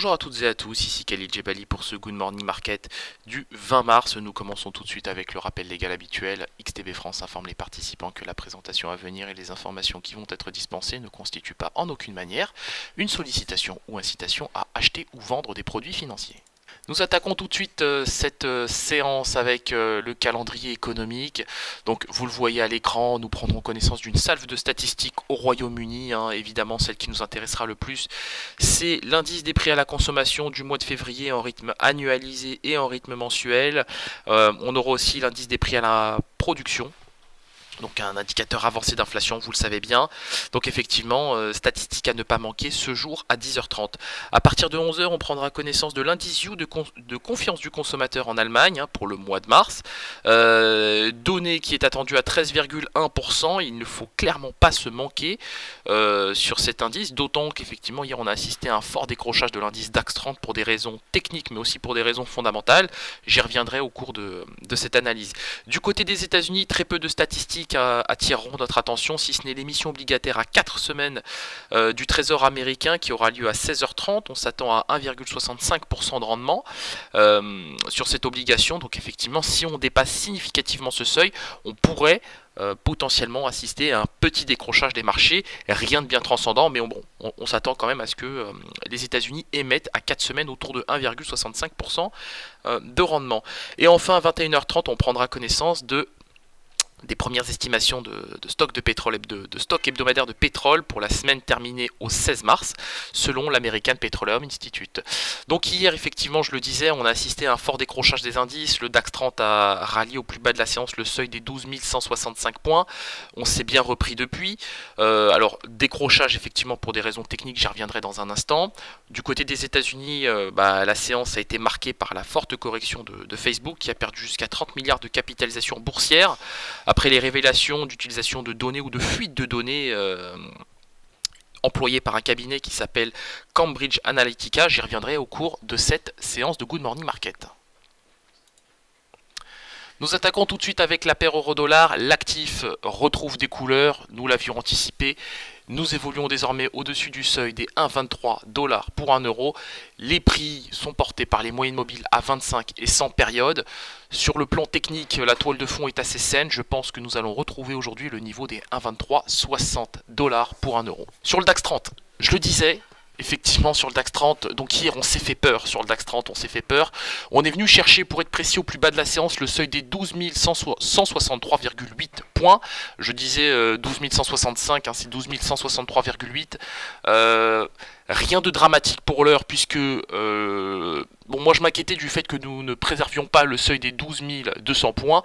Bonjour à toutes et à tous, ici Khalil Djebali pour ce Good Morning Market du 20 mars. Nous commençons tout de suite avec le rappel légal habituel. XTB France informe les participants que la présentation à venir et les informations qui vont être dispensées ne constituent pas en aucune manière une sollicitation ou incitation à acheter ou vendre des produits financiers. Nous attaquons tout de suite cette séance avec le calendrier économique. Donc vous le voyez à l'écran, nous prendrons connaissance d'une salve de statistiques au Royaume-Uni. Évidemment, celle qui nous intéressera le plus, c'est l'indice des prix à la consommation du mois de février en rythme annualisé et en rythme mensuel. On aura aussi l'indice des prix à la production. Donc un indicateur avancé d'inflation, vous le savez bien. Donc effectivement, statistique à ne pas manquer ce jour à 10h30. À partir de 11h, on prendra connaissance de l'indice You de confiance du consommateur en Allemagne pour le mois de mars. Donnée qui est attendue à 13,1%. Il ne faut clairement pas se manquer sur cet indice. D'autant qu'effectivement, hier, on a assisté à un fort décrochage de l'indice DAX30 pour des raisons techniques, mais aussi pour des raisons fondamentales. J'y reviendrai au cours de cette analyse. Du côté des États-Unis, très peu de statistiques attireront notre attention, si ce n'est l'émission obligataire à 4 semaines du Trésor américain qui aura lieu à 16h30. On s'attend à 1,65% de rendement sur cette obligation. Donc effectivement, si on dépasse significativement ce seuil, on pourrait potentiellement assister à un petit décrochage des marchés. Rien de bien transcendant, mais on s'attend quand même à ce que les États-Unis émettent à 4 semaines autour de 1,65% de rendement. Et enfin, à 21h30, on prendra connaissance des premières estimations de stock de pétrole, de stock hebdomadaire de pétrole pour la semaine terminée au 16 mars, selon l'American Petroleum Institute. Donc hier, effectivement, je le disais, on a assisté à un fort décrochage des indices. Le DAX 30 a rallié au plus bas de la séance le seuil des 12 165 points. On s'est bien repris depuis. Alors, décrochage, effectivement, pour des raisons techniques, j'y reviendrai dans un instant. Du côté des États-Unis, la séance a été marquée par la forte correction de Facebook, qui a perdu jusqu'à 30 milliards de capitalisation boursière, après les révélations d'utilisation de données ou de fuite de données employées par un cabinet qui s'appelle Cambridge Analytica. J'y reviendrai au cours de cette séance de Good Morning Market. Nous attaquons tout de suite avec la paire euro-dollar. L'actif retrouve des couleurs, nous l'avions anticipé. Nous évoluons désormais au-dessus du seuil des 1,23$ pour 1 euro. Les prix sont portés par les moyennes mobiles à 25 et 100 périodes. Sur le plan technique, la toile de fond est assez saine. Je pense que nous allons retrouver aujourd'hui le niveau des 1,2360$ pour 1 euro. Sur le DAX 30, je le disais, effectivement sur le DAX 30, donc hier on s'est fait peur, sur le DAX 30 on s'est fait peur, on est venu chercher pour être précis au plus bas de la séance le seuil des 12 163,8 points, je disais 12 165, hein, c'est 12 163,8, rien de dramatique pour l'heure puisque, bon moi je m'inquiétais du fait que nous ne préservions pas le seuil des 12 200 points.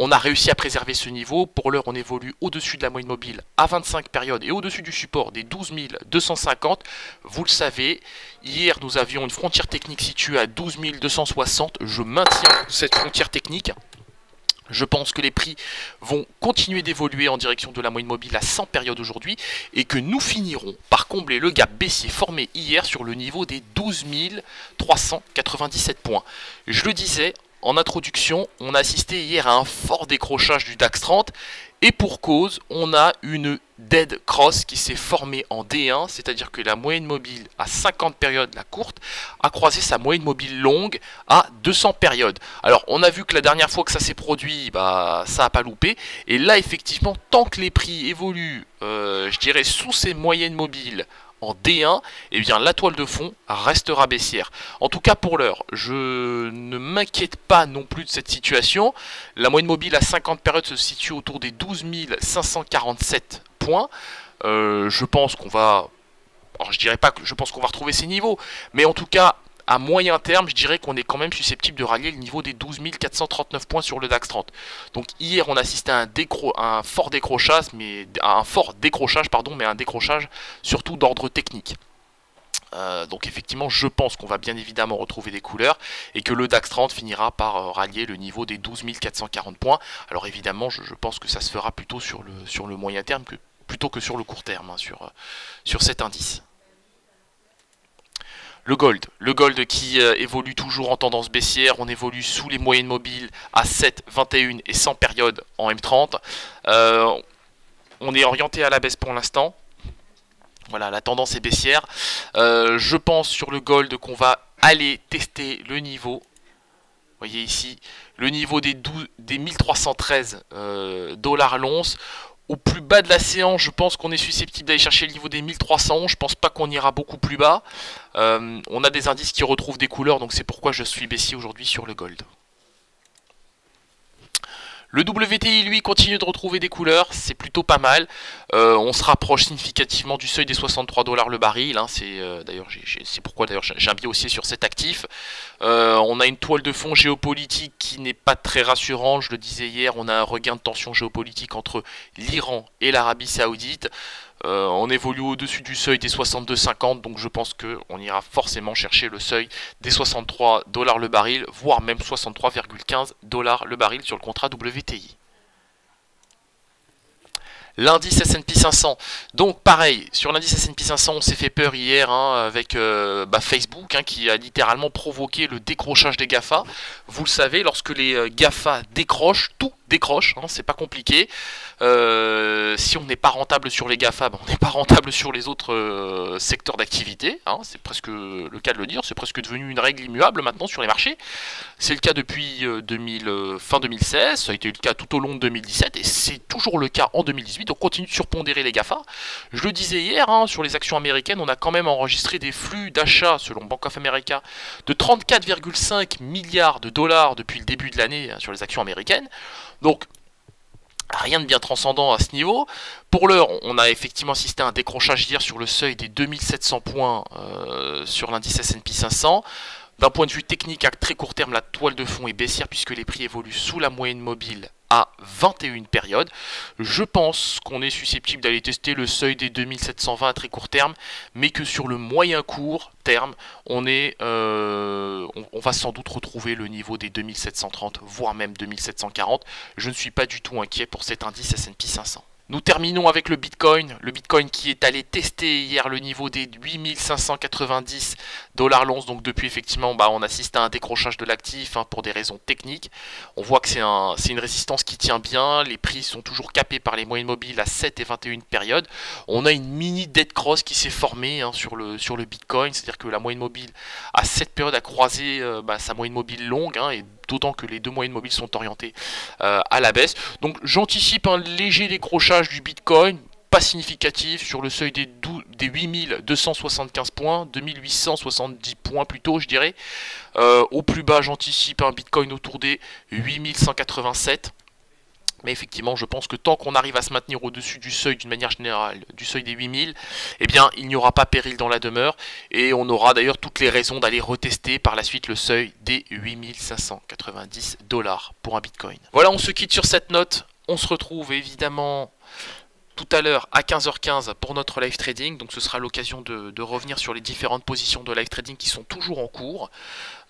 On a réussi à préserver ce niveau. Pour l'heure, on évolue au-dessus de la moyenne mobile à 25 périodes et au-dessus du support des 12 250. Vous le savez, hier, nous avions une frontière technique située à 12 260. Je maintiens cette frontière technique. Je pense que les prix vont continuer d'évoluer en direction de la moyenne mobile à 100 périodes aujourd'hui et que nous finirons par combler le gap baissier formé hier sur le niveau des 12 397 points. Je le disais, en introduction, on a assisté hier à un fort décrochage du DAX 30 et pour cause, on a une dead cross qui s'est formée en D1, c'est-à-dire que la moyenne mobile à 50 périodes, la courte, a croisé sa moyenne mobile longue à 200 périodes. Alors, on a vu que la dernière fois que ça s'est produit, ça n'a pas loupé. Et là, effectivement, tant que les prix évoluent, je dirais, sous ces moyennes mobiles, en D1, eh bien, la toile de fond restera baissière. En tout cas pour l'heure, je ne m'inquiète pas non plus de cette situation. La moyenne mobile à 50 périodes se situe autour des 12 547 points. Je pense qu'on va... Alors je dirais pas que je pense qu'on va retrouver ces niveaux, mais en tout cas... à moyen terme, je dirais qu'on est quand même susceptible de rallier le niveau des 12 439 points sur le DAX 30. Donc hier, on assistait à un fort décrochage, mais un décrochage surtout d'ordre technique. Donc effectivement, je pense qu'on va bien évidemment retrouver des couleurs et que le DAX 30 finira par rallier le niveau des 12 440 points. Alors évidemment, je pense que ça se fera plutôt sur le moyen terme plutôt que sur le court terme, hein, sur cet indice. Le gold qui évolue toujours en tendance baissière, on évolue sous les moyennes mobiles à 7, 21 et 100 périodes en M30. On est orienté à la baisse pour l'instant. Voilà, la tendance est baissière. Je pense sur le gold qu'on va aller tester le niveau. Vous voyez ici, le niveau des 1313 dollars l'once. Au plus bas de la séance, je pense qu'on est susceptible d'aller chercher le niveau des 1311. Je pense pas qu'on ira beaucoup plus bas. On a des indices qui retrouvent des couleurs, donc c'est pourquoi je suis baissier aujourd'hui sur le gold. Le WTI, lui, continue de retrouver des couleurs, c'est plutôt pas mal. On se rapproche significativement du seuil des 63 $ le baril. Hein, c'est d'ailleurs, c'est pourquoi d'ailleurs j'ai un biais haussier sur cet actif. On a une toile de fond géopolitique qui n'est pas très rassurante. Je le disais hier, on a un regain de tension géopolitique entre l'Iran et l'Arabie Saoudite. On évolue au-dessus du seuil des 62,50, donc je pense qu'on ira forcément chercher le seuil des 63 $ le baril, voire même 63,15 $ le baril sur le contrat WTI. L'indice S&P 500, donc pareil, sur l'indice S&P 500, on s'est fait peur hier hein, avec Facebook hein, qui a littéralement provoqué le décrochage des GAFA. Vous le savez, lorsque les GAFA décrochent, tout décroche, hein, c'est pas compliqué. Si on n'est pas rentable sur les GAFA, ben on n'est pas rentable sur les autres secteurs d'activité. Hein, c'est presque le cas de le dire, c'est presque devenu une règle immuable maintenant sur les marchés. C'est le cas depuis fin 2016, ça a été le cas tout au long de 2017 et c'est toujours le cas en 2018. On continue de surpondérer les GAFA. Je le disais hier, hein, sur les actions américaines, on a quand même enregistré des flux d'achat selon Bank of America de 34,5 milliards $ depuis le début de l'année hein, sur les actions américaines. Donc, rien de bien transcendant à ce niveau. Pour l'heure, on a effectivement assisté à un décrochage hier sur le seuil des 2700 points sur l'indice S&P 500. D'un point de vue technique, à très court terme, la toile de fond est baissière puisque les prix évoluent sous la moyenne mobile à 21 périodes. Je pense qu'on est susceptible d'aller tester le seuil des 2720 à très court terme, mais que sur le moyen court terme, on va sans doute retrouver le niveau des 2730, voire même 2740. Je ne suis pas du tout inquiet pour cet indice S&P 500. Nous terminons avec le Bitcoin qui est allé tester hier le niveau des 8 590 $ l'once. Donc depuis effectivement, bah, on assiste à un décrochage de l'actif hein, pour des raisons techniques. On voit que c'est une résistance qui tient bien, les prix sont toujours capés par les moyennes mobiles à 7 et 21 périodes. On a une mini dead cross qui s'est formée hein, sur le Bitcoin, c'est-à-dire que la moyenne mobile à 7 périodes a croisé sa moyenne mobile longue hein, et d'autant que les deux moyennes mobiles sont orientées à la baisse. Donc j'anticipe un léger décrochage du Bitcoin, pas significatif, sur le seuil des 8275 points, 2870 points plutôt je dirais. Au plus bas j'anticipe un Bitcoin autour des 8187. Mais effectivement, je pense que tant qu'on arrive à se maintenir au-dessus du seuil, d'une manière générale, du seuil des 8000, eh bien, il n'y aura pas péril dans la demeure. Et on aura d'ailleurs toutes les raisons d'aller retester par la suite le seuil des 8590 $ pour un Bitcoin. Voilà, on se quitte sur cette note. On se retrouve évidemment tout à l'heure à 15h15 pour notre live trading. Donc ce sera l'occasion de revenir sur les différentes positions de live trading qui sont toujours en cours.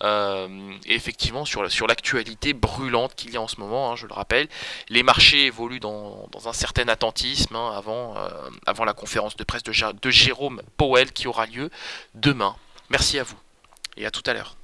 Et effectivement sur l'actualité brûlante qu'il y a en ce moment, hein, je le rappelle. Les marchés évoluent dans un certain attentisme hein, avant la conférence de presse de Jérôme Powell qui aura lieu demain. Merci à vous et à tout à l'heure.